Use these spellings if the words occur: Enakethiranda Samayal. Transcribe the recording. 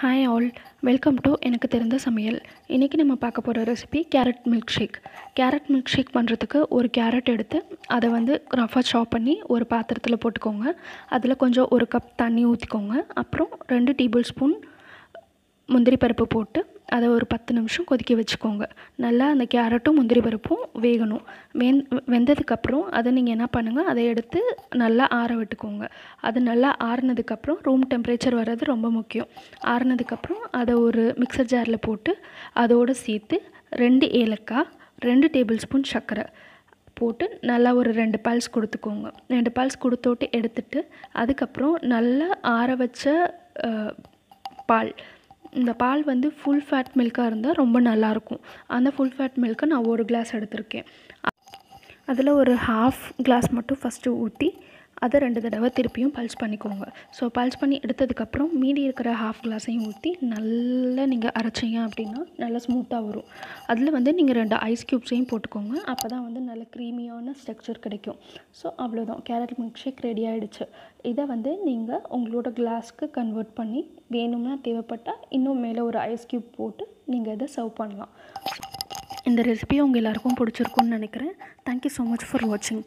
Hi all, welcome to Enakethiranda Samayal. இன்னைக்கு நம்ம பார்க்க போற recipe carrot milkshake. Carrot milkshake பண்றதுக்கு ஒரு carrot எடுத்து அதை வந்து ரஃபா சாப் பண்ணி ஒரு பாத்திரத்துல போட்டுக்கோங்க. அதுல கொஞ்சம் ஒரு கப் தண்ணி ஊத்திக்கோங்க. அப்புறம் 2 டேபிள்ஸ்பூன் முந்திரி பருப்பு போட்டு அதை ஒரு 10 நிமிஷம் கொதிக்க வெச்சுக்கோங்க. நல்லா அந்த கேரட்டும் முந்திரி பருப்பும் வேகணும். வெந்ததுக்கு அப்புறம் அதை நீங்க என்ன பண்ணுங்க? அதை எடுத்து நல்லா ஆற விட்டுக்கோங்க. அது நல்லா ஆறனதுக்கு அப்புறம் ரூம் டெம்பரேச்சர் வரது ரொம்ப முக்கியம். ஆறனதுக்கு அப்புறம் அதை ஒரு மிக்ஸர் ஜார்ல போட்டு அதோட சேர்த்து 2 ஏலக்காய், 2 டேபிள்ஸ்பூன் சர்க்கரை போட்டு நல்லா ஒரு 2 பல்ஸ் கொடுத்துக்கோங்க. 2 பல்ஸ் கொடுத்துட்டு எடுத்துட்டு அதுக்கு அப்புறம் நல்லா ஆற வச்ச பால் இந்த பால் வந்து full fat milk இருந்தா ரொம்ப நல்லா இருக்கும். அந்த full fat milk நான் ஒரு glass எடுத்துர்க்கேன். அதுல ஒரு half glass மட்டும் first ஊத்தி அத ரெண்டு தடவை திருப்பியும் பல்ஸ் பண்ணிக்கோங்க. சோ பல்ஸ் பண்ணி எடுத்ததுக்கு அப்புறம் மீதி இருக்கிற half glass-ஐயும் ஊத்தி நல்லா நீங்க அரைச்சீங்க அப்படினா நல்ல ஸ்மூத்தா வரும். அதுல வந்து நீங்க 2 ice cubes-ஐயும் போட்டுக்கோங்க. அப்பதான் வந்து நல்ல creamy-ஆன structure கிடைக்கும். சோ அவ்வளவுதான் carrot milkshake ரெடி ஆயிடுச்சு. இத வந்து நீங்க உங்களோட glass-க்கு convert பண்ணி வேணும்னா தேவைப்பட்டா இன்னும் மேலே ஒரு ஐஸ் கியூப் போட்டு நீங்க இத சர்வ் பண்ணலாம். இந்த ரெசிபி உங்களுக்கு எல்லாருக்கும் பிடிச்சிருக்கும்னு நினைக்கிறேன். Thank you so much for watching.